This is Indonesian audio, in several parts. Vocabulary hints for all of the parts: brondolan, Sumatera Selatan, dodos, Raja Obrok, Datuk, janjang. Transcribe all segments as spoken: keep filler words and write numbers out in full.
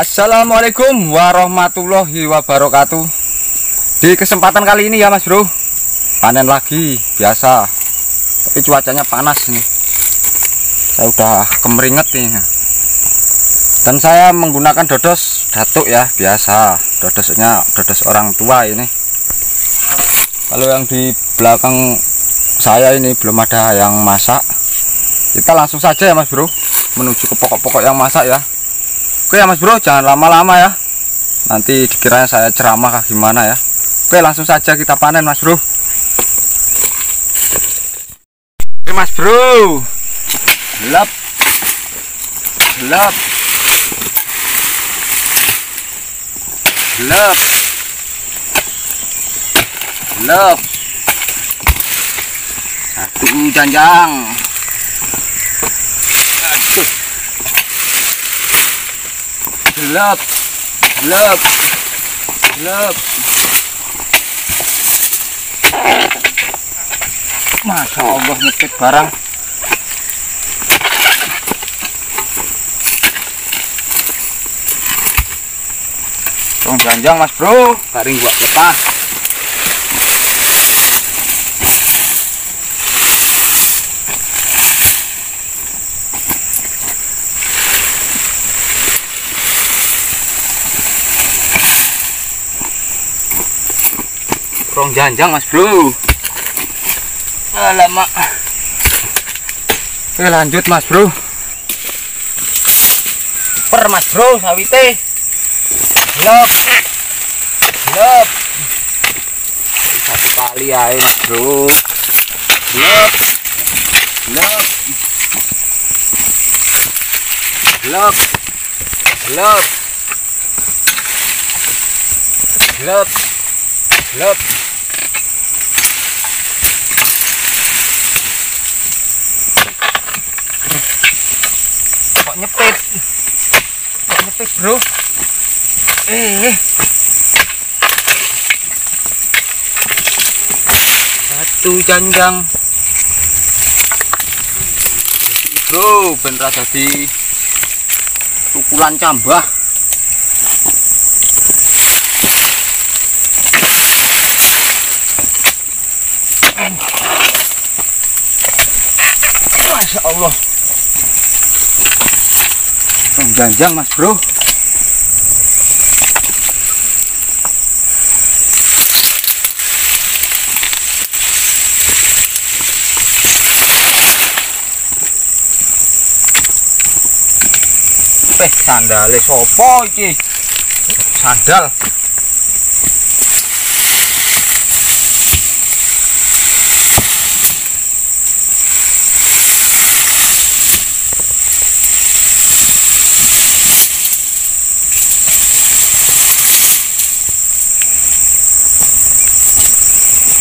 Assalamualaikum warahmatullahi wabarakatuh. Di kesempatan kali ini ya Mas Bro, panen lagi biasa, tapi cuacanya panas nih. Saya udah kemeringet nih. Dan saya menggunakan dodos Datuk ya, biasa. Dodosnya dodos orang tua ini. Kalau yang di belakang saya ini belum ada yang masak. Kita langsung saja ya Mas Bro, menuju ke pokok-pokok yang masak ya. Oke ya Mas Bro, jangan lama-lama ya, nanti dikiranya saya ceramah kah gimana ya. Oke, langsung saja kita panen Mas Bro. Oke Mas Bro, lap lap lap lap satu janjang. Aduh. Lep, lep, lep. Masya Allah, nyekit barang. Tong janjang Mas Bro, garing gua lepas. Rong janjang Mas Bro. Alamak. Oke, lanjut Mas Bro. Per Mas Bro sawite. Lop. Lop. Satu kali aja Mas Bro. Lop. Lop. Lop. Lop. Lop. Lop. Nyepit, nyepit Bro. Eh, satu janjang, Bro. Bener tadi tukulan cambah. Masya Allah. Janjang Mas Bro. Peh sandale sopo iki? Sandal.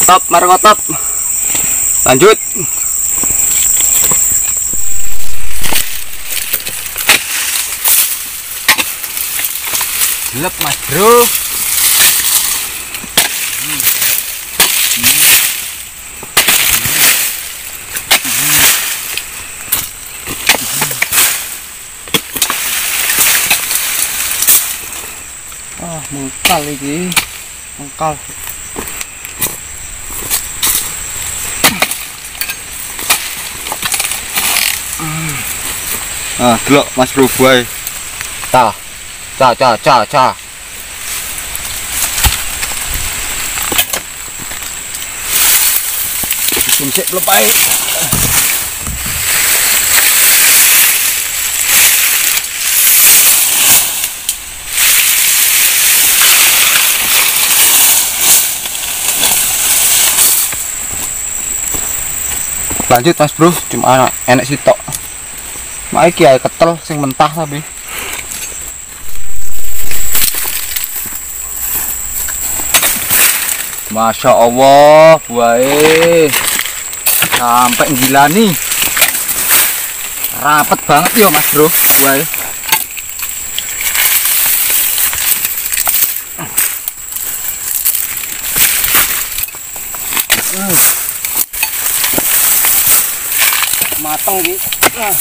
Top, markotop. Lanjut. Lep Mas Bro. Hmm. Hmm. Hmm. Hmm. Hmm. Ah, mengkal lagi, mengkal. Ah, delok Mas Bro buai. Ca. Ca ca ca ca. Sumsek lepai. Lanjut Mas Bro, cuma enak sitok. Mak iki ae ketel sing mentah tapi. Masya Allah, buahe sampai ngilani. Rapet banget ya Mas Bro, buahe. Uh. Mateng iki. Uh.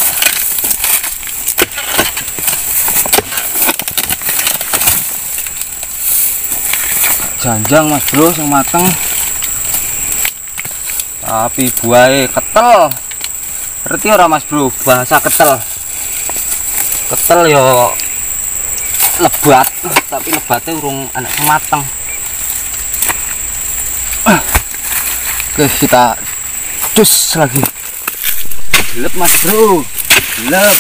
janjang Mas Bro yang mateng, tapi buahnya ketel. Ngerti ora Mas Bro bahasa ketel? Ketel yo lebat, tapi lebatnya urung anak semateng. Oke, kita cus lagi. Gelap Mas Bro, gelap,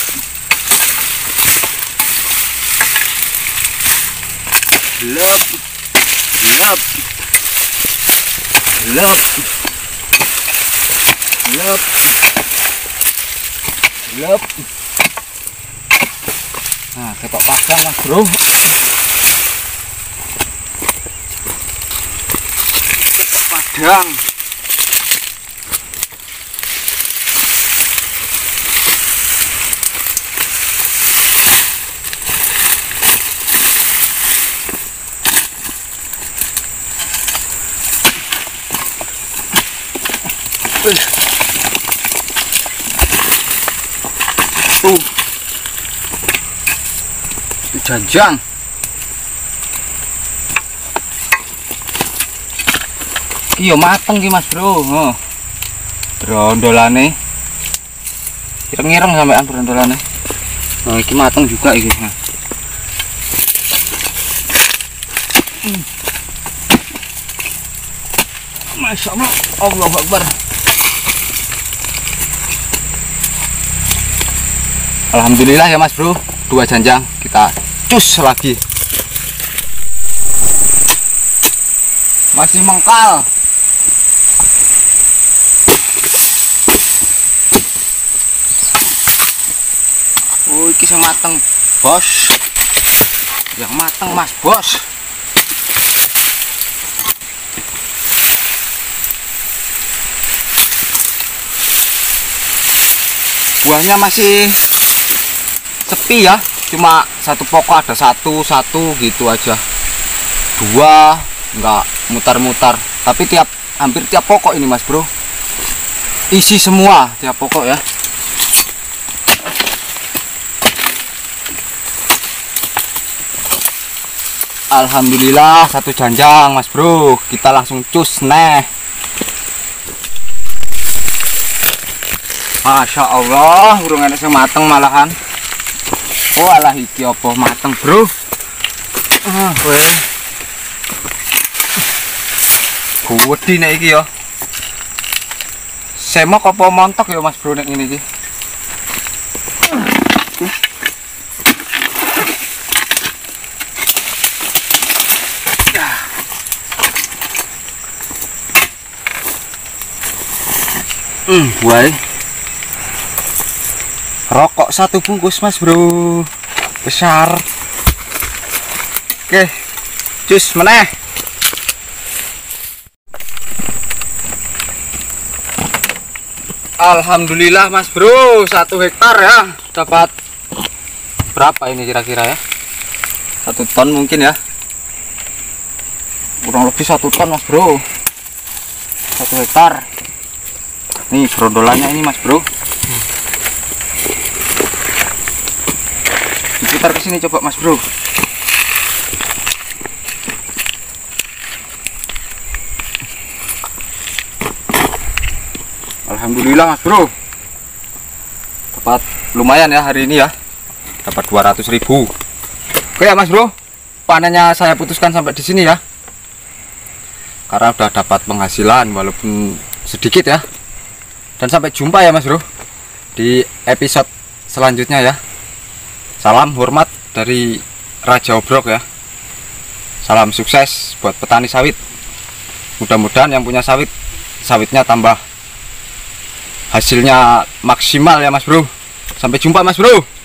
gelap, gelap, gelap, gelap, gelap. Nah, ketok pasang Mas Bro. Ketok padang. Tuh, itu janjang. Iki yo mateng ki Mas Bro. Heeh. Brondolane. Ireng-ireng sampean brondolane. Nah, iki mateng juga iki. Masya Allah, Allahu Akbar. Alhamdulillah ya Mas Bro, dua janjang kita cus lagi. Masih mengkal. Oh, ini yang mateng, Bos. Yang mateng Mas Bos. Buahnya masih sepi ya, cuma satu pokok ada satu satu gitu aja, dua nggak mutar-mutar, tapi tiap hampir tiap pokok ini Mas Bro isi semua tiap pokok ya. Alhamdulillah satu janjang Mas Bro, kita langsung cus neh. Masya Allah, urungannya semateng malahan. Oh alah, iki apa mateng Bro? Ah, weh. Kuwedi nek iki ya. Semok apa montok ya Mas Bro nek ngene iki? Hmm, buah rokok satu bungkus Mas Bro, besar. Oke, cus meneh. Alhamdulillah Mas Bro, satu hektar ya, dapat berapa ini kira-kira ya? Satu ton mungkin ya, kurang lebih satu ton Mas Bro, satu hektar. Nih brondolannya ini Mas Bro. Putar ke sini coba Mas Bro. Alhamdulillah Mas Bro, dapat lumayan ya hari ini ya, dapat dua ratus ribu. Oke ya Mas Bro, panennya saya putuskan sampai di sini ya, karena udah dapat penghasilan walaupun sedikit ya. Dan sampai jumpa ya Mas Bro di episode selanjutnya ya. Salam hormat dari Raja Obrok ya. Salam sukses buat petani sawit. Mudah-mudahan yang punya sawit, sawitnya tambah hasilnya maksimal ya Mas Bro. Sampai jumpa Mas Bro.